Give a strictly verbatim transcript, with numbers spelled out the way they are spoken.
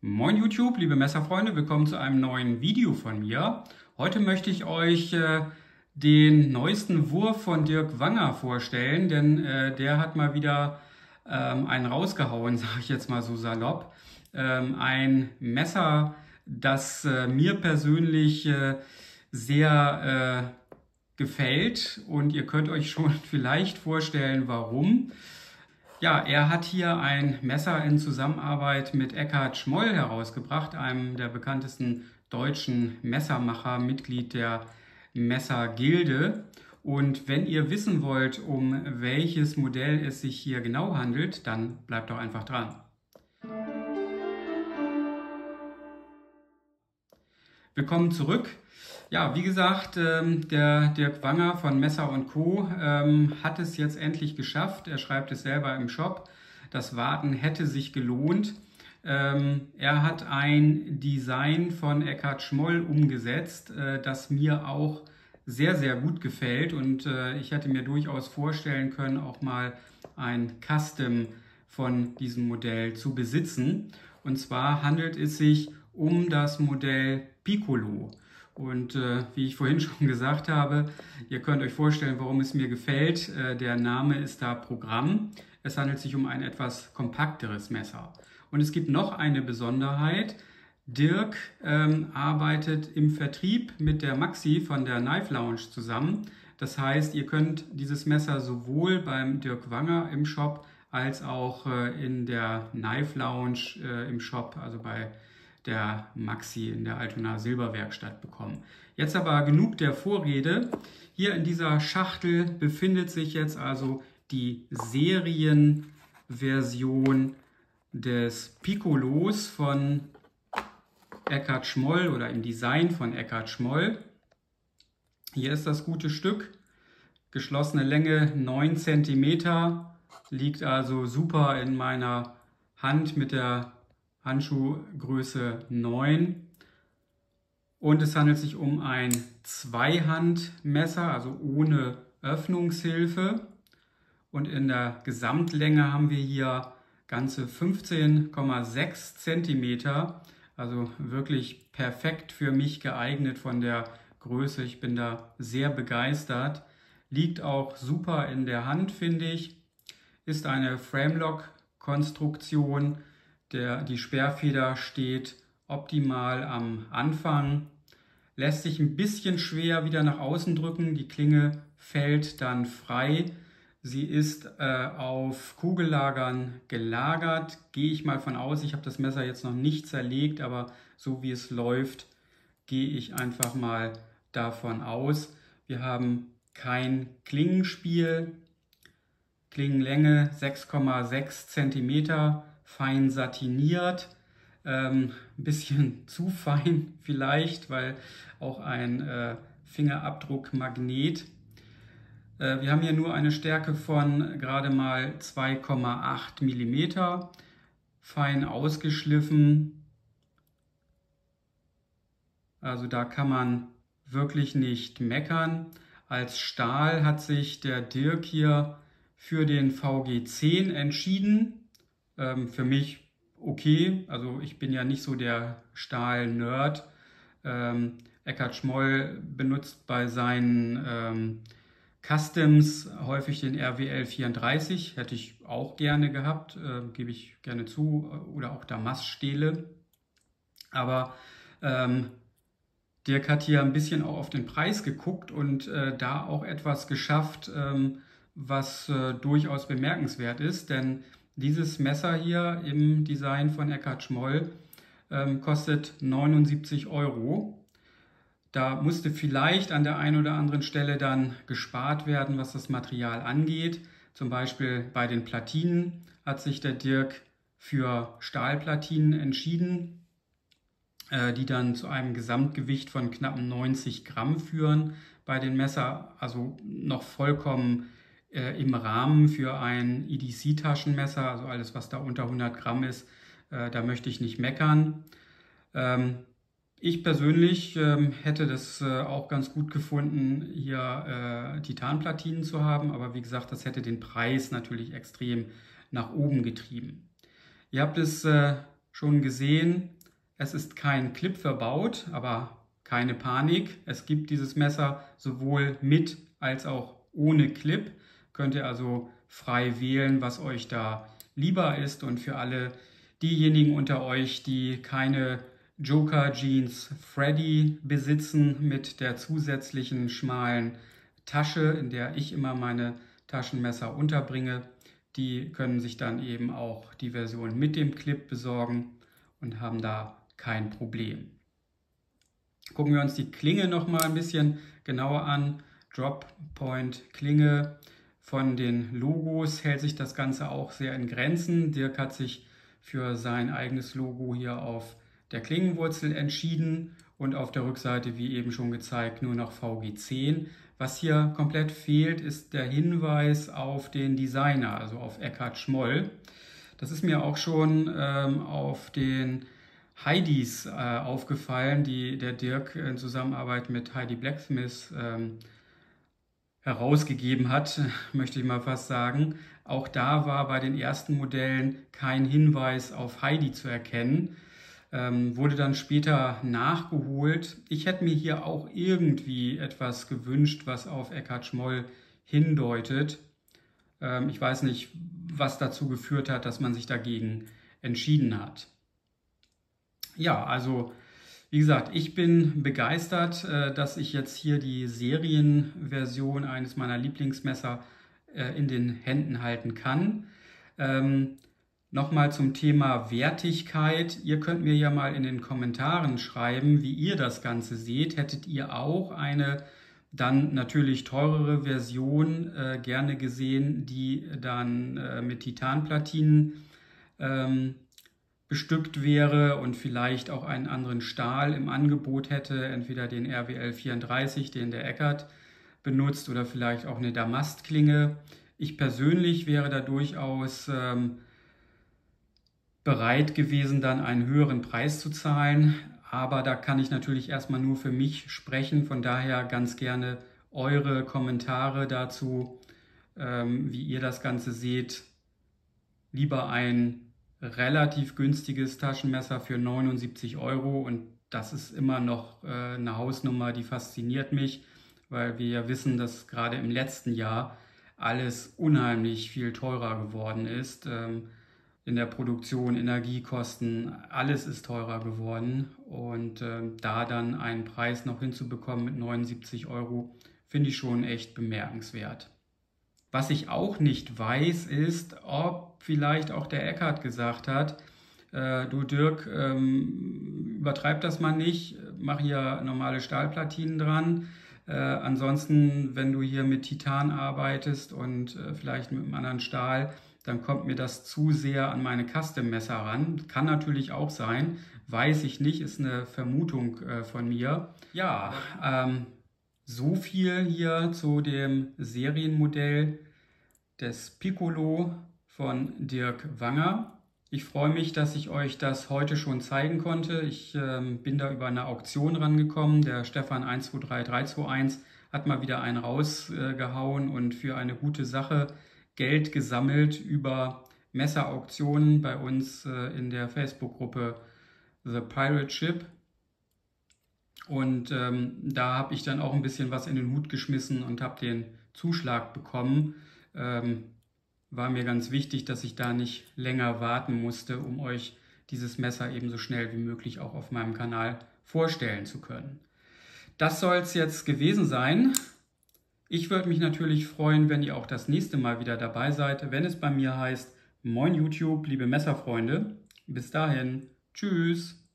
Moin YouTube, liebe Messerfreunde, willkommen zu einem neuen Video von mir. Heute möchte ich euch äh, den neuesten Wurf von Dirk Wanger vorstellen, denn äh, der hat mal wieder ähm, einen rausgehauen, sage ich jetzt mal so salopp. Ähm, ein Messer, das äh, mir persönlich äh, sehr äh, gefällt und ihr könnt euch schon vielleicht vorstellen, warum. Ja, er hat hier ein Messer in Zusammenarbeit mit Eckhard Schmoll herausgebracht, einem der bekanntesten deutschen Messermacher, Mitglied der Messergilde. Und wenn ihr wissen wollt, um welches Modell es sich hier genau handelt, dann bleibt doch einfach dran. Willkommen zurück. Ja, wie gesagt, der Dirk Wanger von Messer und Co. hat es jetzt endlich geschafft. Er schreibt es selber im Shop. Das Warten hätte sich gelohnt. Er hat ein Design von Eckhard Schmoll umgesetzt, das mir auch sehr, sehr gut gefällt. Und ich hätte mir durchaus vorstellen können, auch mal ein Custom von diesem Modell zu besitzen. Und zwar handelt es sich um das Modell Piccolo. Und äh, wie ich vorhin schon gesagt habe, ihr könnt euch vorstellen, warum es mir gefällt. Äh, der Name ist da Programm. Es handelt sich um ein etwas kompakteres Messer. Und es gibt noch eine Besonderheit. Dirk ähm, arbeitet im Vertrieb mit der Maxi von der Knife Lounge zusammen. Das heißt, ihr könnt dieses Messer sowohl beim Dirk Wanger im Shop als auch äh, in der Knife Lounge äh, im Shop, also bei der Maxi in der Altonaer Silberwerkstatt bekommen. Jetzt aber genug der Vorrede. Hier in dieser Schachtel befindet sich jetzt also die Serienversion des Piccolos von Eckhard Schmoll oder im Design von Eckhard Schmoll. Hier ist das gute Stück. Geschlossene Länge neun Zentimeter. Liegt also super in meiner Hand mit der Handschuhgröße neun und es handelt sich um ein Zweihandmesser, also ohne Öffnungshilfe, und in der Gesamtlänge haben wir hier ganze fünfzehn Komma sechs Zentimeter, also wirklich perfekt für mich geeignet von der Größe. Ich bin da sehr begeistert, liegt auch super in der Hand, finde ich, ist eine Framelock-Konstruktion. Der, die Sperrfeder steht optimal am Anfang, lässt sich ein bisschen schwer wieder nach außen drücken, die Klinge fällt dann frei. Sie ist äh, auf Kugellagern gelagert, gehe ich mal von aus. Ich habe das Messer jetzt noch nicht zerlegt, aber so wie es läuft, gehe ich einfach mal davon aus. Wir haben kein Klingenspiel, Klingenlänge sechs Komma sechs Zentimeter. Fein satiniert, ähm, ein bisschen zu fein vielleicht, weil auch ein äh, Fingerabdruckmagnet. Äh, wir haben hier nur eine Stärke von gerade mal zwei Komma acht Millimeter, fein ausgeschliffen. Also da kann man wirklich nicht meckern. Als Stahl hat sich der Dirk hier für den V G zehn entschieden. Für mich okay, also ich bin ja nicht so der Stahl-Nerd. Ähm, Eckhard Schmoll benutzt bei seinen ähm, Customs häufig den R W L vierunddreißig, hätte ich auch gerne gehabt, äh, gebe ich gerne zu, oder auch Damaststähle. Aber ähm, Dirk hat hier ein bisschen auch auf den Preis geguckt und äh, da auch etwas geschafft, ähm, was äh, durchaus bemerkenswert ist, denn dieses Messer hier im Design von Eckhard Schmoll ähm, kostet neunundsiebzig Euro. Da musste vielleicht an der einen oder anderen Stelle dann gespart werden, was das Material angeht. Zum Beispiel bei den Platinen hat sich der Dirk für Stahlplatinen entschieden, äh, die dann zu einem Gesamtgewicht von knapp neunzig Gramm führen. Bei den Messer also noch vollkommen im Rahmen für ein E D C-Taschenmesser, also alles, was da unter hundert Gramm ist, äh, da möchte ich nicht meckern. Ähm, ich persönlich ähm, hätte das äh, auch ganz gut gefunden, hier äh, Titanplatinen zu haben, aber wie gesagt, das hätte den Preis natürlich extrem nach oben getrieben. Ihr habt es äh, schon gesehen, es ist kein Clip verbaut, aber keine Panik. Es gibt dieses Messer sowohl mit als auch ohne Clip. Könnt ihr also frei wählen, was euch da lieber ist. Und für alle diejenigen unter euch, die keine Joker Jeans Freddy besitzen mit der zusätzlichen schmalen Tasche, in der ich immer meine Taschenmesser unterbringe, die können sich dann eben auch die Version mit dem Clip besorgen und haben da kein Problem. Gucken wir uns die Klinge nochmal ein bisschen genauer an. Drop Point Klinge. Von den Logos hält sich das Ganze auch sehr in Grenzen. Dirk hat sich für sein eigenes Logo hier auf der Klingenwurzel entschieden und auf der Rückseite, wie eben schon gezeigt, nur noch V G zehn. Was hier komplett fehlt, ist der Hinweis auf den Designer, also auf Eckhard Schmoll. Das ist mir auch schon ähm, auf den Heidis äh, aufgefallen, die der Dirk in Zusammenarbeit mit Heidi Blacksmith ähm, herausgegeben hat, möchte ich mal fast sagen. Auch da war bei den ersten Modellen kein Hinweis auf Heidi zu erkennen, ähm, wurde dann später nachgeholt. Ich hätte mir hier auch irgendwie etwas gewünscht, was auf Eckhard Schmoll hindeutet. Ähm, ich weiß nicht, was dazu geführt hat, dass man sich dagegen entschieden hat. Ja, also wie gesagt, ich bin begeistert, dass ich jetzt hier die Serienversion eines meiner Lieblingsmesser in den Händen halten kann. Ähm, Nochmal zum Thema Wertigkeit. Ihr könnt mir ja mal in den Kommentaren schreiben, wie ihr das Ganze seht. Hättet ihr auch eine dann natürlich teurere Version äh, gerne gesehen, die dann äh, mit Titanplatinen ähm, bestückt wäre und vielleicht auch einen anderen Stahl im Angebot hätte, entweder den R W L vierunddreißig, den der Eckhard benutzt, oder vielleicht auch eine Damastklinge. Ich persönlich wäre da durchaus ähm, bereit gewesen, dann einen höheren Preis zu zahlen, aber da kann ich natürlich erstmal nur für mich sprechen, von daher ganz gerne eure Kommentare dazu, ähm, wie ihr das Ganze seht. Lieber ein relativ günstiges Taschenmesser für neunundsiebzig Euro, und das ist immer noch äh, eine Hausnummer, die fasziniert mich, weil wir ja wissen, dass gerade im letzten Jahr alles unheimlich viel teurer geworden ist. Ähm, in der Produktion, Energiekosten, alles ist teurer geworden, und äh, da dann einen Preis noch hinzubekommen mit neunundsiebzig Euro, finde ich schon echt bemerkenswert. Was ich auch nicht weiß, ist, ob vielleicht auch der Eckhard gesagt hat, äh, du Dirk, ähm, übertreib das mal nicht, mach hier normale Stahlplatinen dran. Äh, ansonsten, wenn du hier mit Titan arbeitest und äh, vielleicht mit einem anderen Stahl, dann kommt mir das zu sehr an meine Custom-Messer ran. Kann natürlich auch sein, weiß ich nicht, ist eine Vermutung äh, von mir. Ja, ähm, so viel hier zu dem Serienmodell des Piccolo von Dirk Wanger. Ich freue mich, dass ich euch das heute schon zeigen konnte. Ich äh, bin da über eine Auktion rangekommen. Der Stefan eins zwei drei drei zwei eins hat mal wieder einen rausgehauen äh, und für eine gute Sache Geld gesammelt über Messerauktionen bei uns äh, in der Facebook-Gruppe The Pirate Ship. Und ähm, da habe ich dann auch ein bisschen was in den Hut geschmissen und habe den Zuschlag bekommen. Ähm, war mir ganz wichtig, dass ich da nicht länger warten musste, um euch dieses Messer eben so schnell wie möglich auch auf meinem Kanal vorstellen zu können. Das soll es jetzt gewesen sein. Ich würde mich natürlich freuen, wenn ihr auch das nächste Mal wieder dabei seid, wenn es bei mir heißt: Moin YouTube, liebe Messerfreunde. Bis dahin, tschüss.